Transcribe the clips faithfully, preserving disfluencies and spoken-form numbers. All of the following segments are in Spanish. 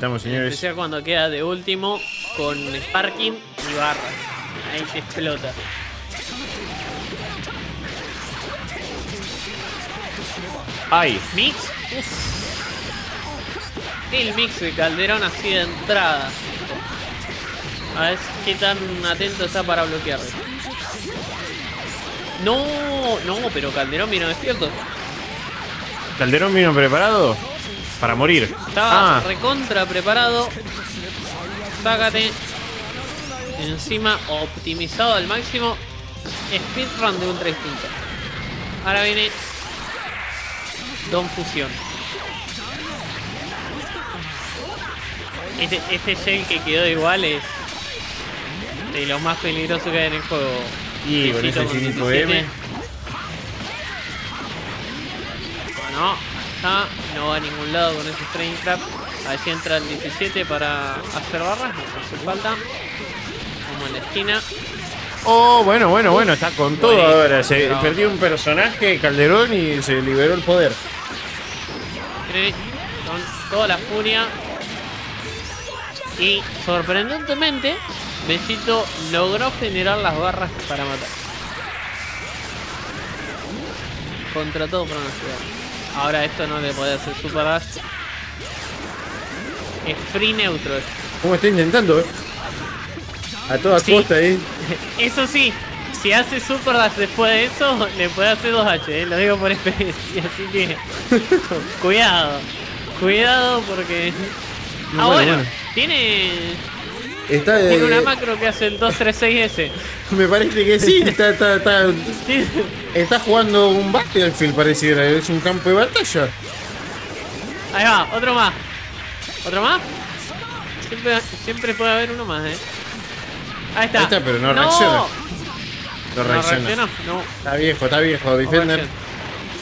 Estamos, señores. Especial cuando queda de último con Sparking y barra. Ahí se explota. ¡Ay! ¿Mix? Uf. El mix de Klderon así de entrada. A ver qué tan atento está para bloquear. No, no, pero Klderon vino despierto. ¿Klderon vino preparado? Para morir. Estaba ah. recontra preparado. Sácate. Encima optimizado al máximo. Speedrun de un tres pintas. Ahora viene Don Fusión. Este, este Shell que quedó igual es de los más peligrosos que hay en el juego. Y con ese cinco M. Bueno, está, no va a ningún lado con ese Train Trap. Allí entra el diecisiete para hacer barras, no hace falta. Como en la esquina. Oh, bueno, bueno, bueno, está con todo bueno, ahora. Se no, perdió no. un personaje, Klderon, y se liberó el poder. Con toda la furia. Y sorprendentemente, Besito logró generar las barras para matar. Contra todo pronóstico. Ahora esto no le puede hacer super dash. Es free neutro. ¿Cómo está intentando, eh? A toda sí. costa, ¿eh? Eso sí, si hace super dash después de eso, le puede hacer dos H, ¿eh? Lo digo por experiencia, así que... cuidado, cuidado porque... No, ah, bueno, bueno, tiene... Está, tiene eh... una macro que hace el dos tres seis S. Me parece que sí, está, está, está... está jugando un Battlefield, pareciera, es un campo de batalla. Ahí va, otro más. ¿Otro más? Siempre, siempre puede haber uno más, ¿eh? Ahí está. Ahí está, pero no, no. reacciona. No, no reacciona. reacciona no. Está viejo, está viejo. Defender. No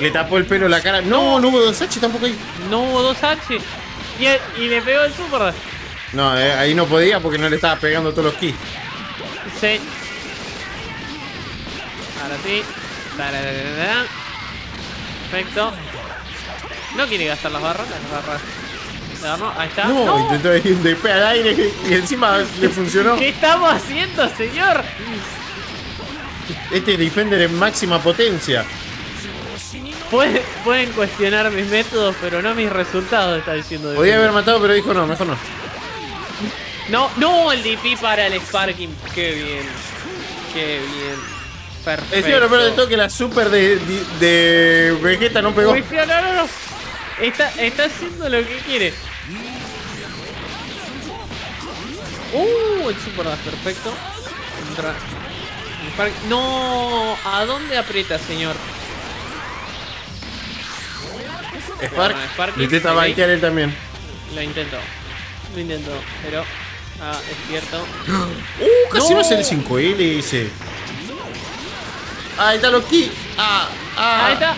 le tapó el pelo, la cara. No, no hubo dos H tampoco ahí. No hubo dos H. Y, el, y le pegó el super. No, eh, ahí no podía porque no le estaba pegando todos los keys. Sí. Ahora sí. Perfecto. No quiere gastar las barras. Las barras. No, ahí está. No, no, intentó ir de pe al aire y encima le funcionó. ¿Qué estamos haciendo, señor? Este Defender en máxima potencia. Pueden, pueden cuestionar mis métodos, pero no mis resultados, está diciendo. Podía haber matado, pero dijo no, mejor no. No, no, el D P para el Sparking. Qué bien. Qué bien. Perfecto. Es cierto, pero de toque la super de, de, de Vegeta no pegó. No, no, no. Está, está haciendo lo que quiere. Uh, el super dash, perfecto. Entra. No, ¿a dónde aprieta, señor? Spark. Bueno, Spark intenta banquear él también. Lo intentó. Lo intentó, pero... Ah, despierto. Uh, casi no es el cinco L, dice. Ahí está lo que... Ah, ah. Ahí está.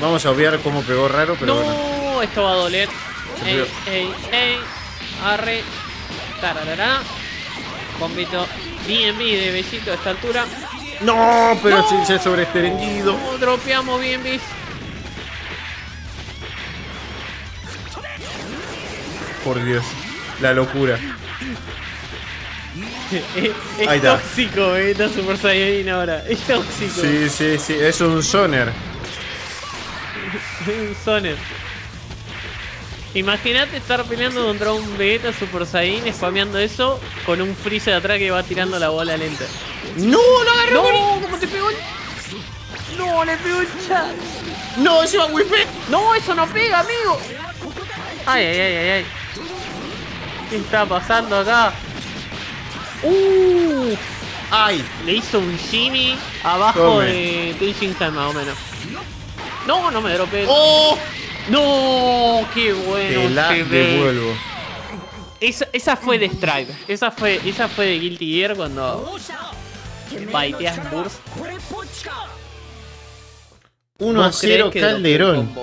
Vamos a obviar cómo pegó raro, pero no, bueno. Esto va a doler. Ey, ey, ey. Arre. Tararara. Bombito. B M B de Besito a esta altura. No, pero no. Se ha sobreextendido. No, dropeamos B M B. Por Dios. La locura. es es Ahí tóxico, eh. Está Super Saiyajin ahora. Es tóxico. Sí, sí, sí. Es un zoner. Un Zoner. Imagínate estar peleando contra un Vegeta Super Saiyan, spameando eso con un Freezer atrás que va tirando la bola lenta. ¡No! ¡Lo agarró! ¡No! ¡Cómo te pegó el... ¡No! ¡Le pegó el chat! ¡No! ¡Eso va a wifi! ¡No! ¡Eso no pega, amigo! ¡Ay, ay, ay, ay! ay. ¿Qué está pasando acá? ¡Uh! ¡Ay! Le hizo un Jimmy abajo Come. de Tenshinhan más o menos. No, no me dropeé. ¡Oh! ¡No! ¡Qué bueno! Te la devuelvo. Esa, esa fue de Stripe. Esa fue, esa fue de Guilty Gear cuando baiteas Burst. uno a cero Klderon.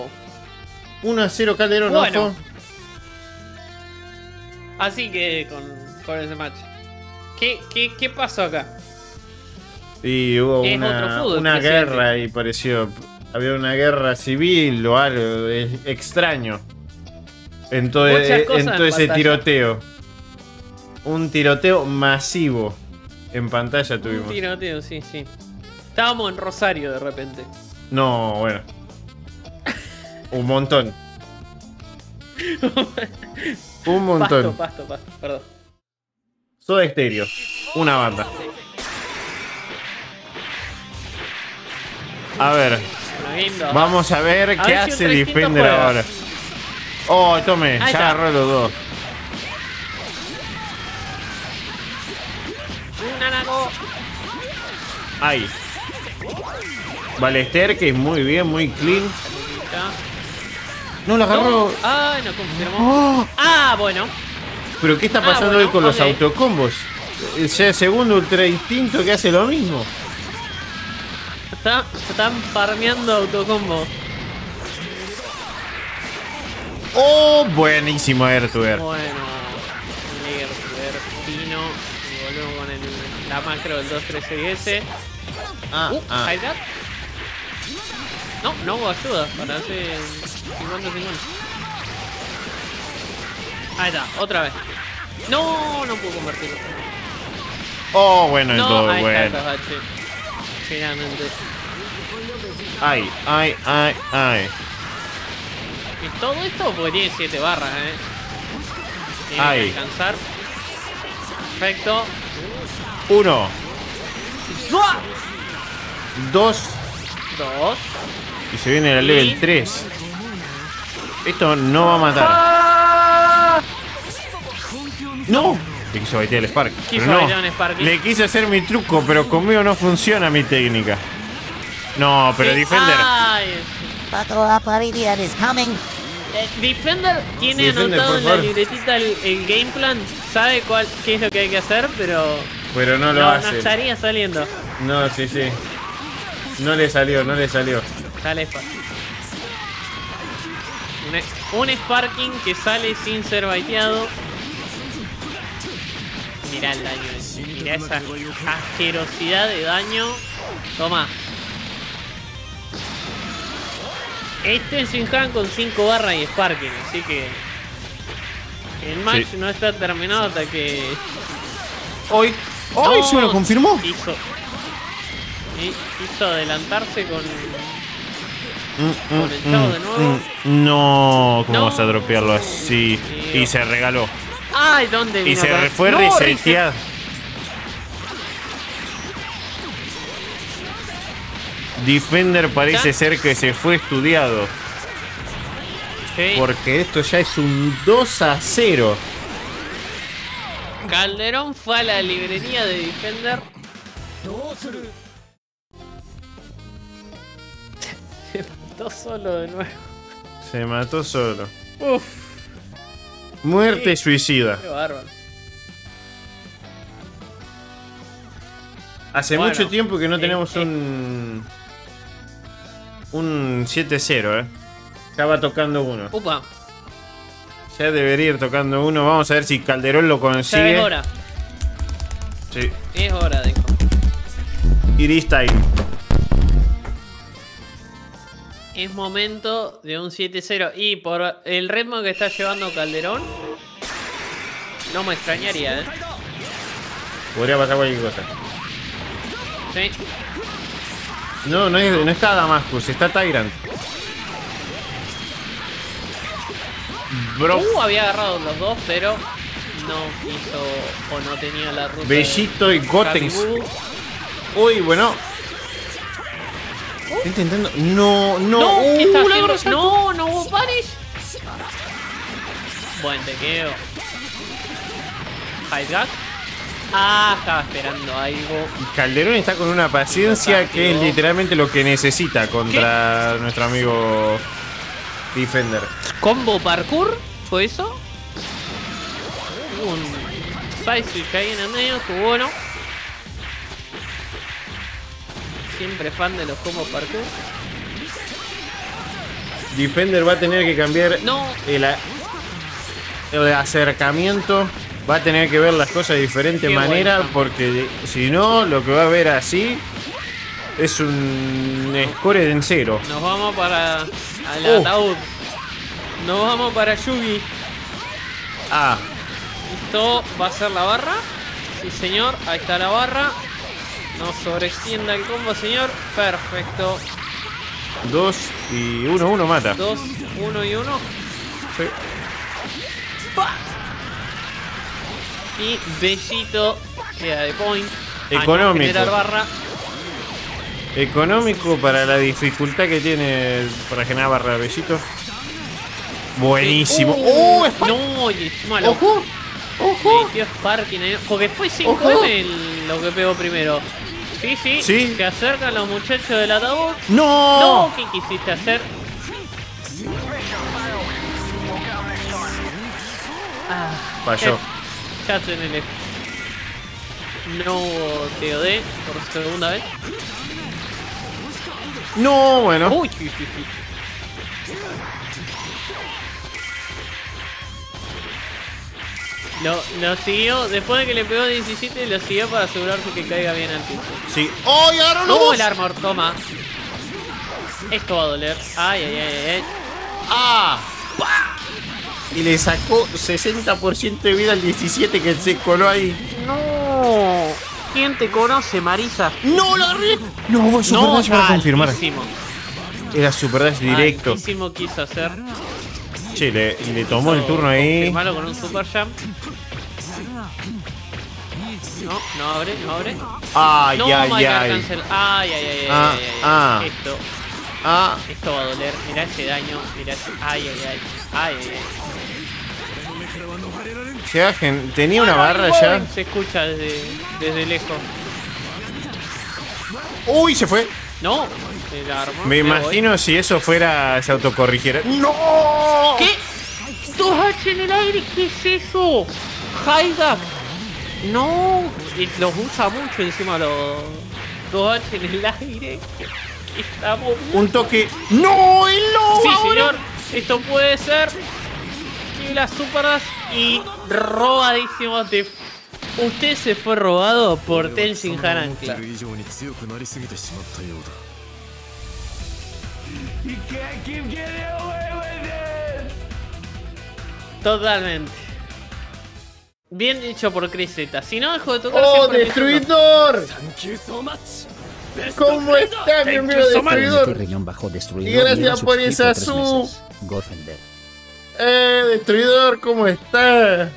uno a cero Klderon, bueno. Ojo. Así que con, con ese match. ¿Qué, qué, qué pasó acá? Sí, hubo una, fútbol, una guerra y pareció... Había una guerra civil o algo extraño. En todo, en todo ese tiroteo. Un tiroteo masivo. En pantalla tuvimos. Un tiroteo, sí, sí. Estábamos en Rosario de repente. No, bueno. Un montón. Un montón. Pasto, pasto, pasto, perdón. Soda Estéreo. Una banda. A ver. Lindo. Vamos a ver a qué ver hace si Defender ahora. Oh, tome, ya agarró los dos. Ahí. Ballester, que es muy bien, muy clean. No, la agarró. Ah, no confirmó. Oh. Ah, bueno. Pero ¿qué está pasando ah, bueno, hoy con okay. los autocombos? O sea, segundo ultra instinto que hace lo mismo. Está, están farmeando autocombo. Oh, buenísimo Ertuber. Bueno, Ertuber fino. Y volvemos con el, la macro del dos trece diez. Ah, uh, ah. No, no hubo ayuda para hacer cincuenta cincuenta. Ahí está, otra vez. No, no puedo convertirlo. Oh, bueno, no, todo ahí bueno. Está, finalmente. Ay, ay, ay, ay. Y todo esto porque tiene siete barras, eh. Tiene ay. que alcanzar. Perfecto. Uno. ¡Zua! Dos. Dos. Y se viene la y... level tres. Esto no va a matar. ¡Ah! ¡No! Le quiso baitear el Spark. Quiso no. baitear un Spark. Le quise hacer mi truco, pero conmigo no funciona mi técnica. No, pero sí. Defender. Ay. Eh, Defender tiene Defender, anotado en la libretita el, el game plan. Sabe cuál, qué es lo que hay que hacer, pero. Pero no lo no, hace. No estaría saliendo. No, sí, sí. No le salió, no le salió. Dale, Spark. Un, un Sparking que sale sin ser baiteado. Mirá el daño, mirá esa asquerosidad de daño. Toma. Este es Shinhan con cinco barras y Sparking, así que... El match sí. no está terminado hasta que... ¡Hoy! ¡Hoy! ¡Se lo confirmó! Hizo, hizo adelantarse con... Mm, con el chavo mm, de nuevo. Mm, no, ¿cómo no. vas a dropearlo así? Dios. Y se regaló. Ay, ¿dónde vino? Y se fue no, reseteado. Defender parece ¿Ya? ser que se fue estudiado. Sí. Porque esto ya es un dos a cero. Klderon fue a la librería de Defender. Se mató solo de nuevo. Se mató solo. Uff. Muerte sí, suicida. Qué bárbaro. Hace bueno, mucho tiempo que no eh, tenemos eh. un... Un siete cero, eh. Ya va tocando uno. Upa. Ya debería ir tocando uno. Vamos a ver si Klderon lo consigue. Ya es hora. Sí. Es hora, dijo. It is time. Es momento de un siete cero. Y por el ritmo que está llevando Klderon, no me extrañaría, ¿eh? Podría pasar cualquier cosa. Sí. No, no, es, no está Damascus, está Tyrant. Bro. Uh, había agarrado los dos, pero no quiso o no tenía la ruta. Bellito y Gotenks. Uy, bueno. Estoy intentando. No, no, no. ¿Qué está uh, haciendo? No, no hubo punish. Buen tequeo. Hideback. Ah, estaba esperando algo. Klderon está con una paciencia que es literalmente lo que necesita contra ¿Qué? nuestro amigo Defender. ¿Combo parkour? ¿Fue eso? Un side switch ahí en el medio, estuvo bueno. Siempre fan de los combos parkour. Defender va a tener que cambiar no. el, el acercamiento. Va a tener que ver las cosas de diferente Qué manera bueno. porque si no, lo que va a ver así es un score en cero. Nos vamos para el ataúd. Nos vamos para Yugi. Ah. Listo, va a ser la barra. Sí, señor, ahí está la barra. No sobreextienda el combo, señor. Perfecto. Dos y uno, uno mata. Dos, uno y uno. Sí. ¡Pah! Y besito. Queda de point. Económico. No barra. Económico para la dificultad que tiene para generar barra. Besito. Buenísimo. ¡Oh! Uh, uh, no, y malo. ¡Ojo! ¡Ojo! Metió Sparking ahí. Porque fue cinco eme lo que pegó primero. Sí, sí, sí. Se acercan los muchachos del ataúd. ¡No! No, ¿qué quisiste hacer? Ah, falló. Chacho en el F. No T O D por segunda vez. No, bueno. Uy, sí, sí, sí. Lo, lo siguió, después de que le pegó diecisiete, lo siguió para asegurarse que caiga bien al piso. Sí. ¡Oh, y ahora no! ¡Oh, el armor! Toma. Esto va a doler. ¡Ay, ay, ay, ay! ¡Ah! ¡Pah! Y le sacó sesenta por ciento de vida al diecisiete que se coló ahí. ¡No! ¿Quién te conoce, Marisa? ¡No, lo agarré! No, vos super dash para confirmar. Era super dash directo. Altísimo quiso hacer. Che, le, le tomó el turno ahí. Malo con un super jump. No, no abre, no abre. Ay, no, ay, ay. Ay, ay, ay, ah, ay, ay. Ah, esto. Ah. Esto va a doler. Mirá ese daño. Mirá ese. Ay, ay, ay. Ay, ay, ay. Ya, tenía una barra ya. Se escucha desde, desde lejos. Uy, se fue. No. Me imagino si eso fuera, se autocorrigiera. ¡No! ¿Qué? dos hache en el aire, ¿qué es eso? Hidak. No, los usa mucho encima los dos hache en el aire. Estamos. Un toque. ¡No! ¡El lobo! Sí, señor, esto puede ser. Y las superdas y robadísimos de. Usted se fue robado por Tenshin Hanankla. You can't keep getting away with it. Totalmente. Bien dicho por Chris Z. Si no dejo de tocar. ¡Oh, Destruidor! ¿Cómo está, mi amigo Destruidor? Y gracias por esa sub. Eh, Destruidor, ¿cómo está?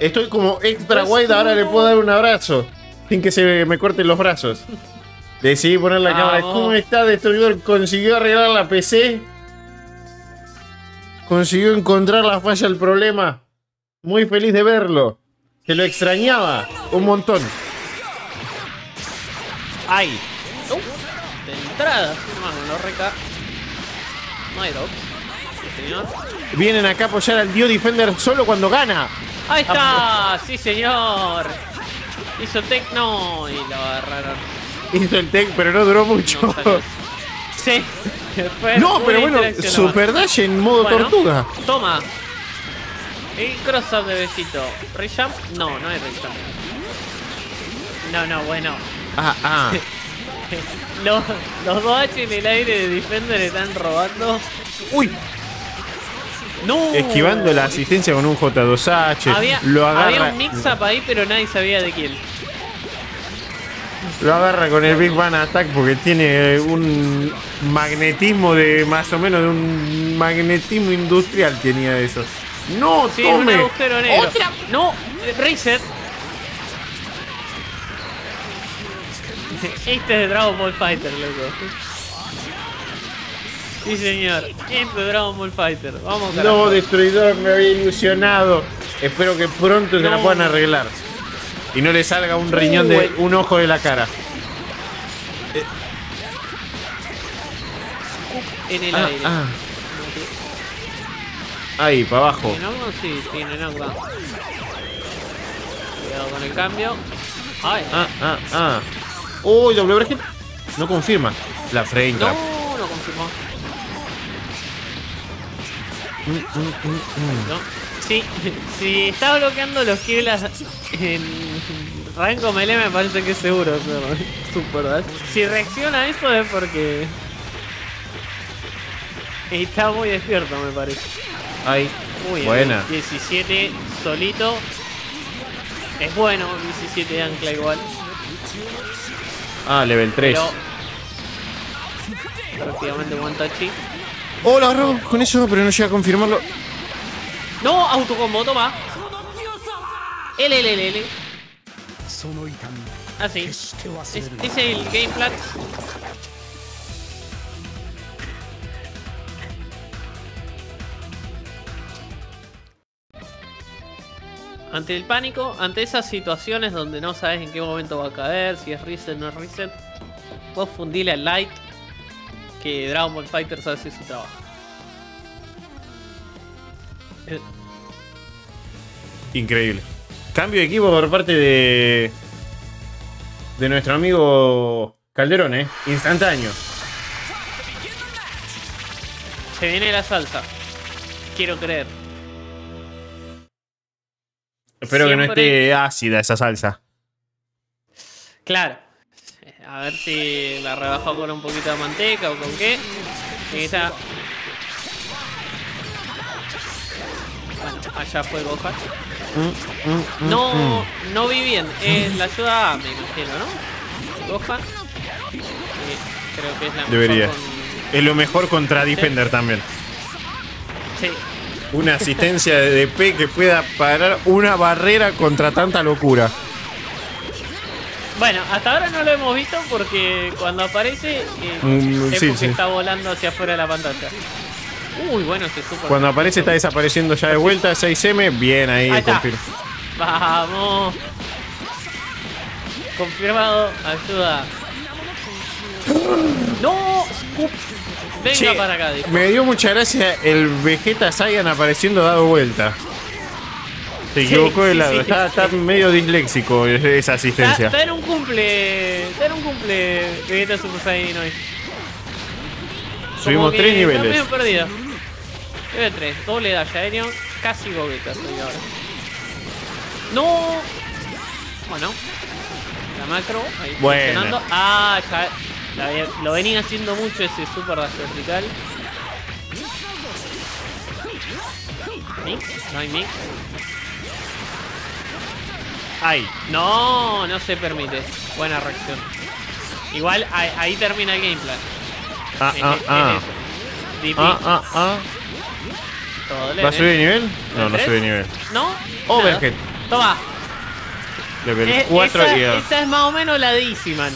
Estoy como extra wide, ahora le puedo dar un abrazo. Sin que se me corten los brazos. Decidí poner la cámara. ¿Cómo está, Destruidor? Consiguió arreglar la P C. Consiguió encontrar la falla al problema. Muy feliz de verlo. Que lo extrañaba un montón. ¡Ay! Uh, de entrada, hermano, no reca. No hay drops. Sí, señor. Vienen acá a apoyar al Dio Defender solo cuando gana. ¡Ahí está! A ¡sí, señor! Hizo Tecno y lo agarraron. Hizo el tech, pero no duró mucho. No, sí. No, pero bueno, super dash en modo bueno, tortuga. Toma. Y cross up de besito. Rejump. No, no hay rejump. No, no, bueno. Ah, ah. los, los dos H en el aire de Defender están robando. Uy. No. Esquivando la asistencia con un J dos hache. Había, lo agarra. Había un mix up ahí, pero nadie sabía de quién. Lo agarra con el Big Bang Attack porque tiene un magnetismo de más o menos de un magnetismo industrial tenía eso. No, sí, tome. Un agujero negro. Otra. No, reset. Este es de Dragon Ball Fighter, loco. Sí, señor. Este es de Dragon Ball Fighter. Vamos. Carajo. No, Destruidor, me había ilusionado. Espero que pronto no. se la puedan arreglar. Y no le salga un riñón de un ojo de la cara. En el ah, aire. Ah. Ahí, para abajo. ¿Tiene algo? Sí, tiene algo. Cuidado con el cambio. Ay. Ah, ah, ah. Uy, doble break. No confirma. La frame trap. No, no confirmó. Mm, mm, mm, mm. No. Si sí, sí, está bloqueando los Kiblas en rango melee, me parece que es seguro. Super, ¿verdad? Si reacciona a eso es porque Está muy despierto, me parece. Ay, muy buena. diecisiete solito. Es bueno, diecisiete de ancla igual. Ah, level tres. Pero prácticamente one touchy. Oh, la agarró con eso, pero no llega a confirmarlo. No, autocombo, toma. L, L, L, L. Así. Es, es el game plan. Ante el pánico, ante esas situaciones donde no sabes en qué momento va a caer, si es reset o no es reset, vos fundile al light, que Dragon Ball Fighters hace su trabajo. Increíble. Cambio de equipo por parte de de nuestro amigo Klderon, ¿eh? Instantáneo. Se viene la salsa. Quiero creer. Espero siempre... que no esté ácida esa salsa. Claro. A ver si la rebajo con un poquito de manteca o con qué. Esa... Bueno, allá fue Gohan. Mm, mm, mm, no, mm. no vi bien. Es la ayuda A, me imagino, ¿no? Gohan. Eh, creo que es la Debería. mejor. Con... Es lo mejor contra sí. Defender también. Sí. Una asistencia de D P que pueda parar una barrera contra tanta locura. Bueno, hasta ahora no lo hemos visto porque cuando aparece eh, mm, sí, sí. está volando hacia afuera de la pantalla. Uy, bueno, se super... Cuando aparece está desapareciendo ya de vuelta, seis eme, bien ahí, ahí confirmo. Vamos. Confirmado, ayuda. ¡No! Scoop. Venga che, para acá, dijo. Me dio mucha gracia el Vegeta Saiyan apareciendo dado vuelta. Se equivocó de sí, lado, sí, está, sí. está medio disléxico esa asistencia. Está, está en un cumple, está en un cumple Vegeta Super Saiyan hoy. Como subimos tres niveles. Medio perdido. Nivel tres, doble dash aéreo, casi Gogeta soy ahora. No. Bueno. La macro, ahí funcionando. Ah, ya. Lo venía haciendo mucho ese super dash vertical. Mix, no hay mix. Ay, no, no se permite. Buena reacción. Igual ahí, ahí termina el game plan. Ah, en, ah, en ah. ah, ah, ah. ¿Va a subir de nivel? No, no sube de nivel. ¿No? Overhead. Toma. Level es, cuatro esa, y dos. Esa es más o menos la de Easy Man.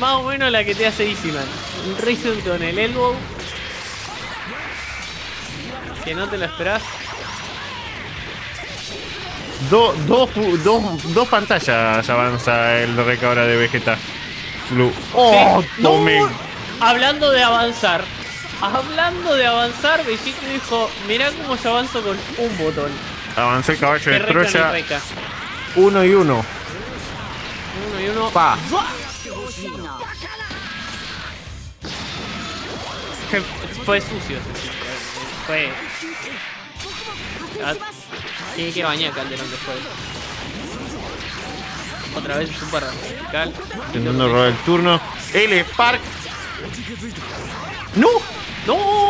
Más o menos la que te hace Easy Man. Un reset con el elbow. Que no te lo esperás. Do, do, do, dos pantallas avanza el rec ahora de Vegeta Blue. ¡Oh, sí. Tomé! No, hablando de avanzar. Hablando de avanzar, Vegeta dijo, mirá cómo yo avanzo con un botón. Avancé el caballo de Troya. Uno y uno. Uno y uno. Pa. ¡Bah! Fue sucio, fue. Tiene que bañar Klderon después. Otra vez super radical. Intentando robar el turno. El Spark. ¡No! ¡No!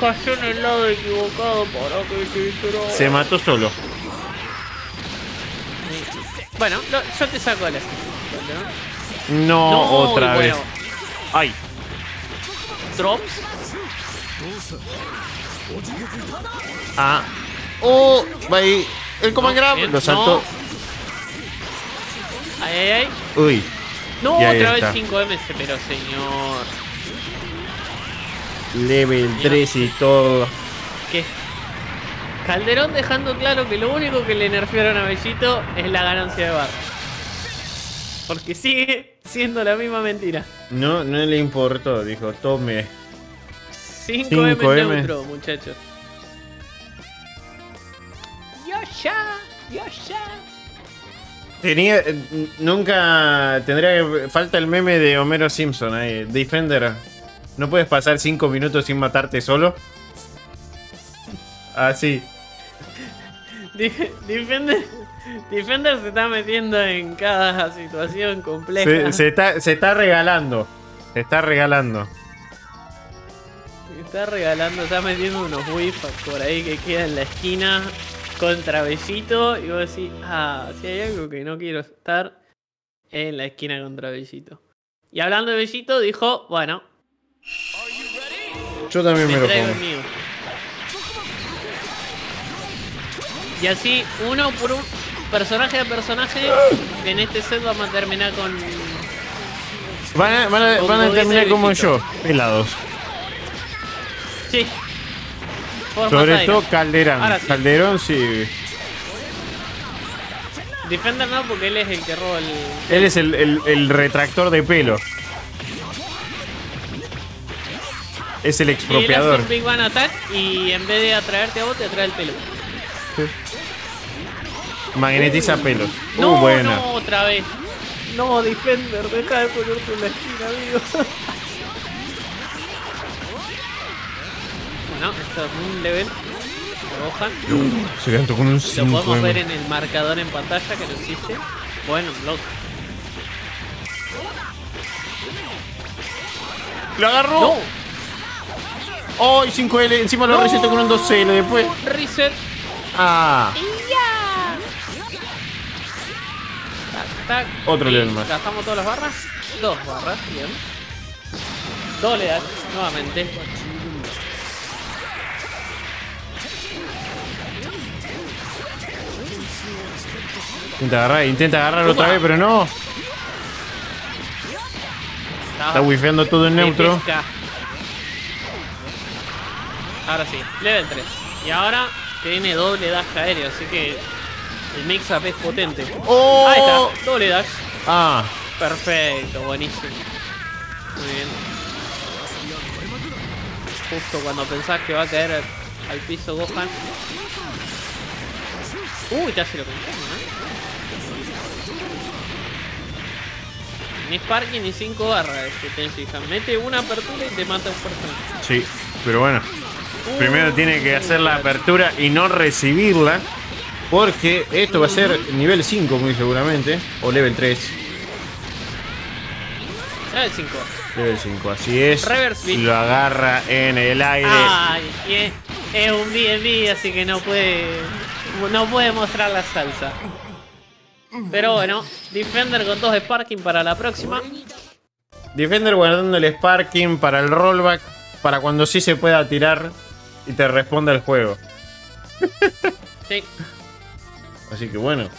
Cayó en el lado equivocado para que se Se mató solo. Bueno, no, yo te saco de la ¿no? no, no, otra bueno. vez. Ay. Drops. Ah. Oh, va ahí. El command no, grab. Bien, lo saltó. No. Ay, ay, ay. Uy. No, otra está. vez cinco eme, pero señor. Level señor. tres y todo. ¿Qué? Klderon dejando claro que lo único que le nerfearon a Bellito es la ganancia de barra. Porque sigue siendo la misma mentira. No, no le importó, dijo, tome. cinco eme neutro, muchachos. Yosha, Yosha. Tenía, nunca tendría falta el meme de Homero Simpson ahí. Defender, ¿no puedes pasar cinco minutos sin matarte solo? Así. Defender, Defender se está metiendo en cada situación compleja. Se, se, está, se está regalando. Se está regalando. está regalando, está metiendo unos whiffs por ahí que queda en la esquina contra Besito. Y vos decís, ah, si hay algo que no quiero estar en la esquina contra Besito. Y hablando de Besito, dijo, bueno, yo también me, me lo pongo. Y así, uno por un personaje a personaje, en este set vamos a terminar con... Van a, van a, van a terminar como yo, pelados. Sí. Forma sobre todo Klderon. Sí. Klderon sí. Defender no, porque él es el que roba el... Él es el, el, el retractor de pelo. Es el expropiador. Y él hace un Big One Attack y en vez de atraerte a vos, te atrae el pelo. Sí. Magnetiza pelos. No, uh, buena. No, otra vez. No, Defender, deja de ponerte en la esquina, amigo. Bueno, esto es un level. Se levantó con un cinco. Lo podemos ver en el marcador en pantalla que no existe. Bueno, block. ¡Lo agarró! ¡No! ¡Oh! cinco L, encima lo no. reseto con un dos L después. Reset. Ah. Yeah. Tac, tac. Otro level más. ¿Gastamos todas las barras? Dos barras, bien. Dos le das nuevamente. Intenta agarrar, intenta agarrar otra vez, pero no. Está, Está wifeando todo en neutro. Pesca. Ahora sí, level tres. Y ahora tiene doble dash aéreo, así que el mix-up es potente. Oh. Ahí está, doble dash. Ah. Perfecto, buenísimo. Muy bien. Justo cuando pensás que va a caer al, al piso Gohan. Uy, te hace lo contrario, ¿eh? Ni Sparking ni cinco barras este Tenshinhan. Mete una apertura y te mata un personaje. Sí, pero bueno. Primero tiene que hacer la apertura y no recibirla, porque esto va a ser nivel cinco muy seguramente, o level tres. Level cinco. Level cinco, así es. Reverse lo agarra en el aire. Ay, es, es un B and B, así que no puede, no puede mostrar la salsa. Pero bueno, Defender con dos Sparking para la próxima. Defender guardando el Sparking para el rollback, para cuando sí se pueda tirar y te responda el juego. Sí. Así que bueno.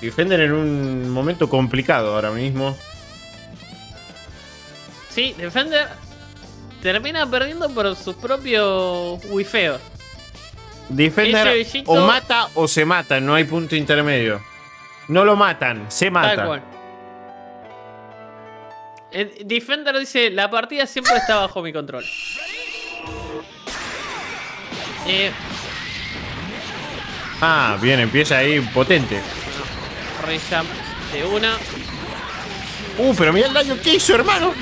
Defender en un momento complicado ahora mismo. Sí, Defender termina perdiendo por sus propios wifeos. Defender o mata o se mata, no hay punto intermedio. No lo matan, se mata. Tal cual. El Defender dice, la partida siempre está bajo mi control. Eh, ah, bien, empieza ahí potente. Rejam de una. Uh, pero mirá el daño que hizo, hermano.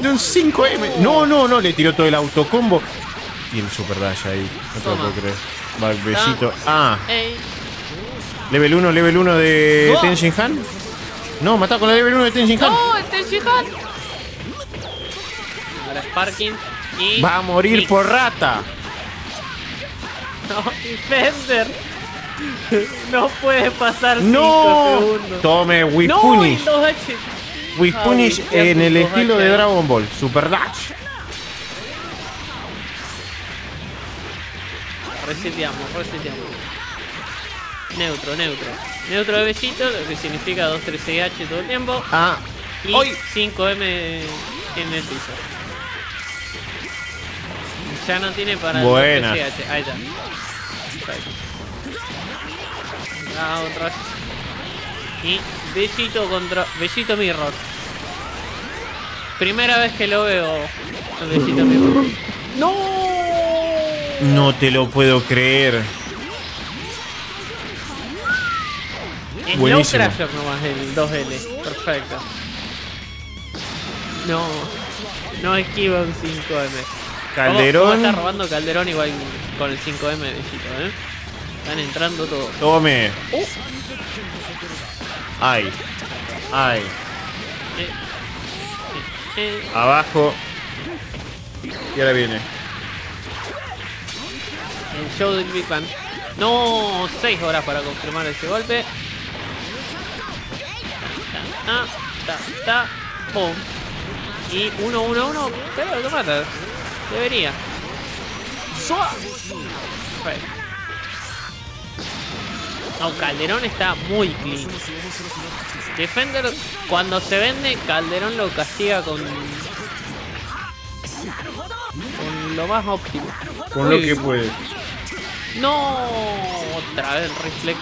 De un cinco M. No, no, no, le tiró todo el autocombo. Y el super dash ahí. No te lo puedo creer. Va el besito. Ah. Level uno, level uno de Tenshinhan. No, matá con la level uno de Tenshinhan. No, el Tenshinhan. Ahora Sparking y... va a morir y... por rata. No, Defender. No puede pasar cinco no. segundos. Tome Whip no, Punish. Whip ah, Punish en el estilo H. de Dragon Ball. Super Dash. Reseteamos, reseteamos. Neutro, neutro. Neutro de besito, lo que significa dos tres seis H todo el tiempo. Ah. Y hoy. cinco M en el piso. Ya no tiene para buena. dos tres seis H. Ahí está. Ah, otro. Y besito contra... besito mirror. Primera vez que lo veo. Besito mirror. ¡No! No te lo puedo creer. Slow Crasher nomás el dos L. Perfecto. No. No esquiva un cinco M. Klderon. ¿Cómo está robando Klderon igual con el cinco M, besito, eh? Están entrando todos. Tome. Uh. Ay. Ay. Eh. Eh. Eh. Abajo. Y ahora viene el show del Big Bang. No, seis horas para confirmar ese golpe. Ta, ta, ta, pum. Y uno uno uno, claro, lo mata. Debería. No, Klderon está muy clean. Defender, cuando se vende, Klderon lo castiga con... con lo más óptimo. Con Uy. lo que puede. No, otra vez el reflex.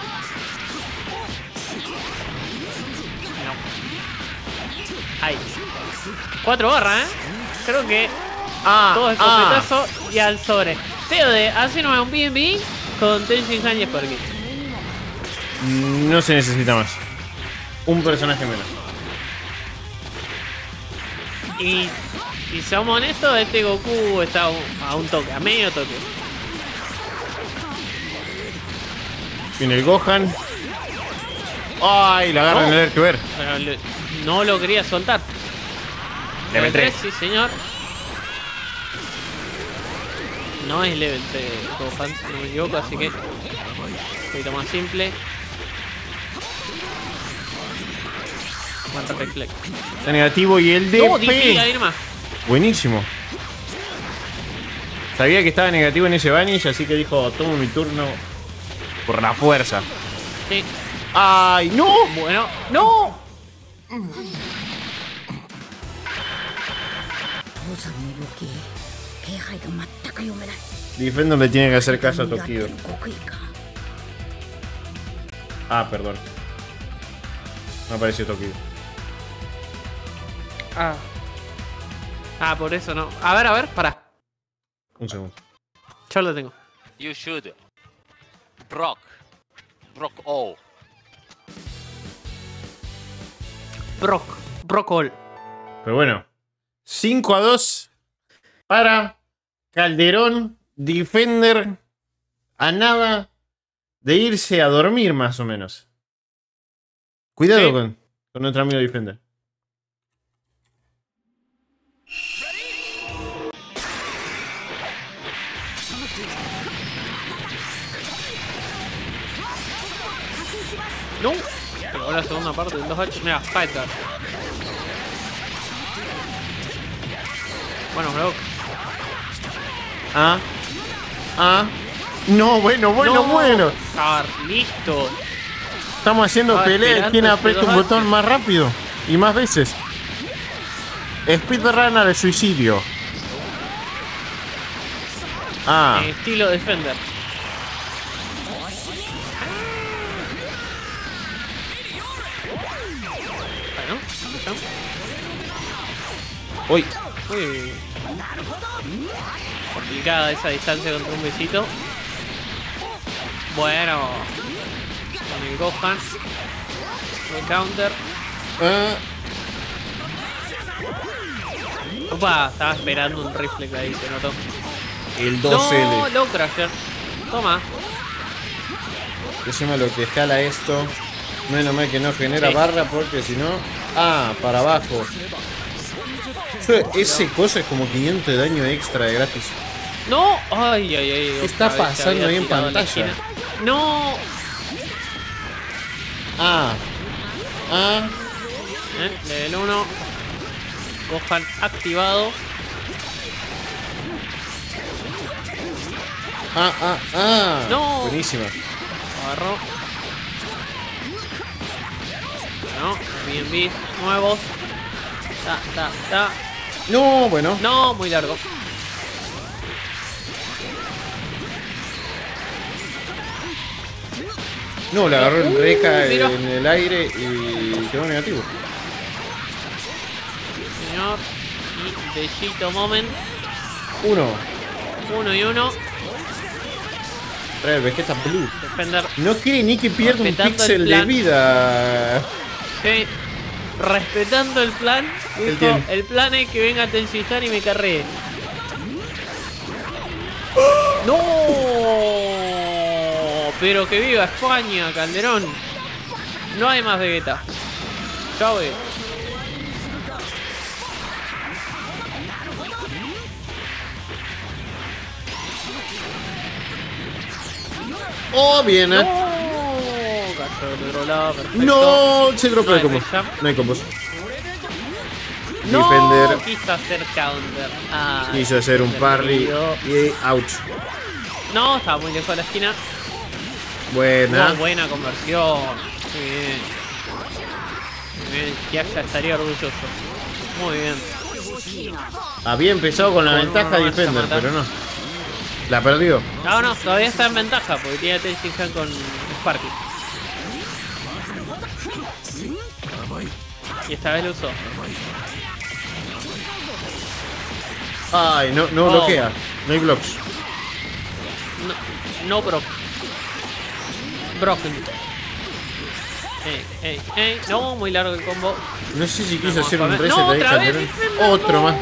No. Ahí. Cuatro barras, ¿eh? Creo que... Ah, todo escopetazo ah. y al sobre. T O D, así nomás un B and B con Tenshin Han y Sparky. No se necesita más. Un personaje menos. Y si somos honestos, este Goku está a un toque, a medio toque. Viene el Gohan. Ay, la agarra no. en el que ver. Pero no lo quería soltar. Level tres, sí señor. No es level tres, Gohan, si no me equivoco, así que un poquito más simple. Mata reflex. Está negativo y el de... No, buenísimo. Sabía que estaba negativo en ese vanish, así que dijo, tomo mi turno por la fuerza. Sí. ¡Ay, no! Bueno, ¡no! Defender le tiene que hacer caso a Tokido. Ah, perdón. No apareció Tokido. Ah. Ah, por eso no. A ver, a ver, pará. Un segundo. Yo lo tengo. You should. Brock. Brock all. Brock. Brock all. Pero bueno. cinco a dos para Klderon, Defender, a nada de irse a dormir más o menos. Cuidado sí. con, con nuestro amigo Defender. No, pero ahora la segunda parte del dos H, mira, Fighter. Bueno, bro. Ah. Ah. No, bueno, bueno, no, bueno. Ah, listo. Estamos haciendo pelea. ¿Quién aprieta un botón más rápido? Y más veces. Speedrunner de suicidio. Ah. Eh, estilo Defender. Bueno. Uy. Uy. Complicada esa distancia contra un besito. Bueno. Con el Gohan. El counter. Eh. Opa, estaba esperando un rifle ahí, se notó. El dos L. No, Low Crusher. Toma. Decime lo que escala esto. Menos mal que no genera sí. barra porque si no... Ah, para abajo. Ese cosa es como quinientos de daño extra de gratis. No, ay, ay, ay. ¿Qué está pasando ahí en pantalla? No. Ah. Ah. Eh, level uno. Gohan activado. Ah, ah, ah. No. Buenísima. Agarró. No, bien, bien. Nuevos. Ta, ta, ta. No, bueno. No, muy largo. No, le agarró en reca uh, en el aire y quedó negativo. Señor. Y bellito moment. Uno. Uno y uno. Trae Vegeta Blue. Defender. No quiere ni que pierda un píxel de vida. Sí. Respetando el plan, dijo, el plan es que venga a Tenshin Han y me carree. ¡No! Pero que viva España, Klderon. No hay más Vegeta. Chao, Vegeta. Oh, bien, eh. No, se dropa el combo. No hay combos. No, Defender quiso hacer counter. Ah, quiso hacer un parry. Y ouch. No, estaba muy lejos de la esquina. Buena. Muy buena conversión. Muy bien. Muy bien. Ya, ya estaría orgulloso. Muy bien. Había empezado con la bueno, ventaja no Defender, pero no. La perdió. No, no, todavía está en ventaja porque tiene Tenshinhan con Sparky. Y esta vez lo usó. Ay, no, no oh. bloquea. No hay blocks. No, no brock. Broken. Ey, ey, ey. No, muy largo el combo. No sé si quiso Vamos, hacer un reset no, ahí, Klderon. Otro no. más.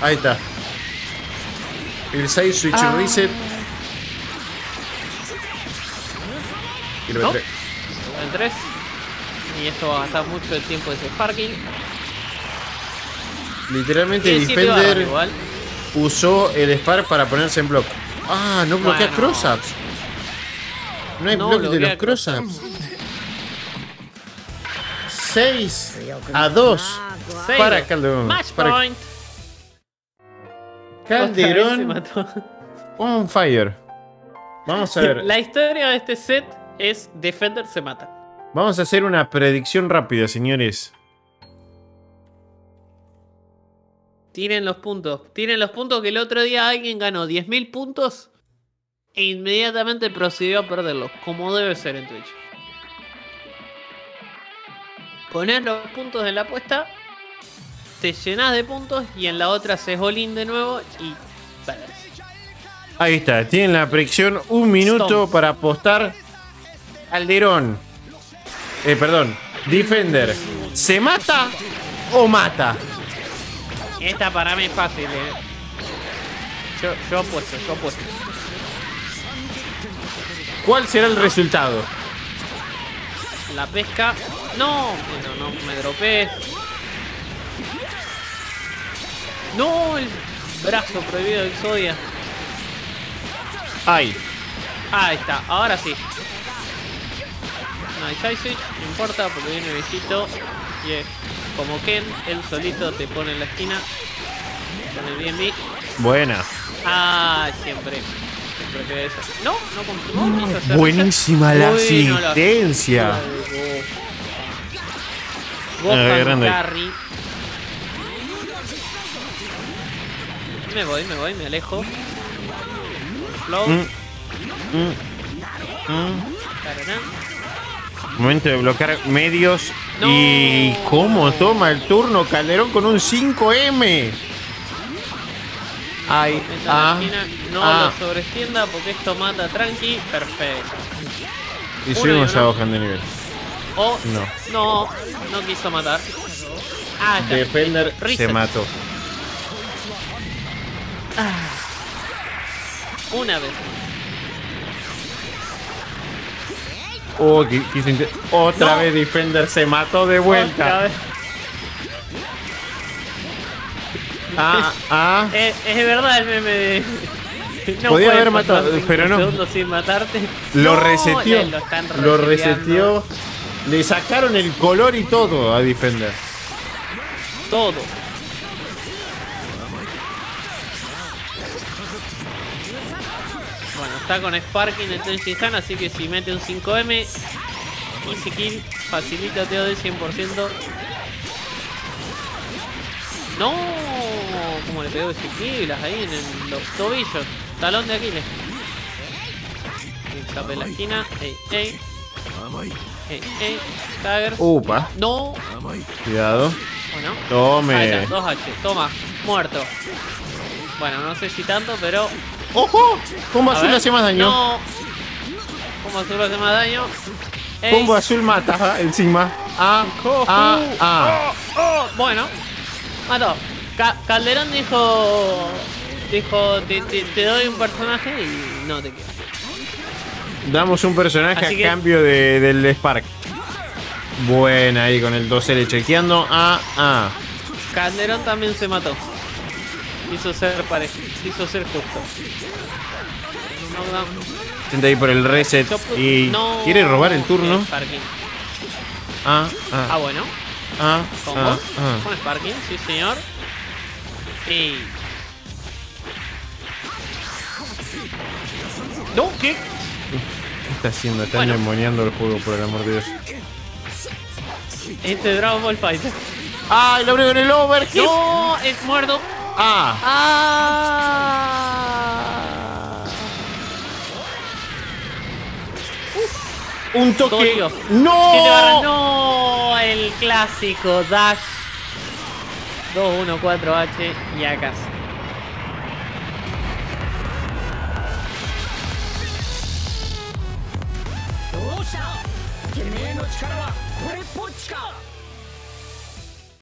Ahí está. El side switch ah. reset. Y lo entré. Lo entré. Y esto va a gastar mucho el tiempo de ese Sparking. Literalmente Defender usó el Spark para ponerse en block. Ah, no bloquea bueno. cross-ups. No hay no bloque de los cross-ups. seis a dos para Klderon. Match para... point. Klderon on fire. Vamos a ver. La historia de este set es Defender se mata. Vamos a hacer una predicción rápida, señores. Tiren los puntos. Tiren los puntos que el otro día alguien ganó diez mil puntos e inmediatamente procedió a perderlos, como debe ser en Twitch. Ponés los puntos en la apuesta, te llenás de puntos y en la otra haces all-in de nuevo y perdés. Ahí está. Tienen la predicción. Un minuto Stones. para apostar. Klderon. Eh, perdón, Defender, ¿se mata o mata? Esta para mí es fácil, eh. Yo, yo apuesto, yo apuesto. ¿Cuál será el resultado? La pesca. No, no, no me dropé. No, el brazo prohibido del Zodia. Ahí. Ahí está, ahora sí. No hay side switch, no importa porque viene besito y es como Ken, él solito te pone en la esquina con el B and B. Buena. Ah, siempre. Siempre queda eso. No, no confirmó. No, buenísima la asistencia. Gohan Carry. Me voy, me voy, me alejo. Flow. Mm. Mm. Mm. Momento de bloquear medios. No. Y cómo toma el turno Klderon con un cinco M. Ay, ah, no ah. lo sobreestienda porque esto mata tranqui. Perfecto. Y subimos a Gohan de nivel. Oh, no. No, no quiso matar. Ah, está. Defender Reset. se mató. Ah. Una vez. Oh, otra no. vez Defender se mató de vuelta. Ah, ah. Es, es verdad el meme de... No podía haber matado, pero no. Sin matarte. Lo no, reseteó. Lo, lo reseteó. Le sacaron el color y todo a Defender. Todo. Está con Sparking en Tenshinhan, así que si mete un cinco M, easy kill, facilita teo del cien por ciento. No, como le pegó ese kill ahí en el, los tobillos, talón de Aquiles. Escape en la esquina, ey, ey. Ey, ey, Staggers. Upa. No. Cuidado. Bueno. Tome. Allá, dos H, toma, muerto. Bueno, no sé si tanto, pero... ¡Ojo! Combo azul hace más daño. No. Combo azul hace más daño. Ey. Combo azul mata encima. Ah, oh, ah, uh, ah. Oh, oh. Bueno. Mató. Ka Klderon dijo... Dijo, te, te, te doy un personaje y no te quedas. Damos un personaje Así a que... cambio de, del Spark. Buena ahí con el dos L chequeando. Ah, ah. Klderon también se mató. Quiso ser parejo, quiso ser justo. No Intenta ir por el reset y no, quiere robar el turno. Sparking. Ah, ah, ah, bueno. Ah, ¿Con ah, ah. Con Sparking, sí, señor. Y... No, ¿qué? ¿Qué está haciendo? Está bueno. Endemoniando el juego, por el amor de Dios. Este Dragon Ball Fighter. ¡Ah! ¡Lo abrió en el overhead! ¡No! ¡Es muerto! ¡Ah! ¡Ah! Uf. ¡Un toque! Torio. ¡No! ¡No! El clásico Dash dos uno cuatro H y acá.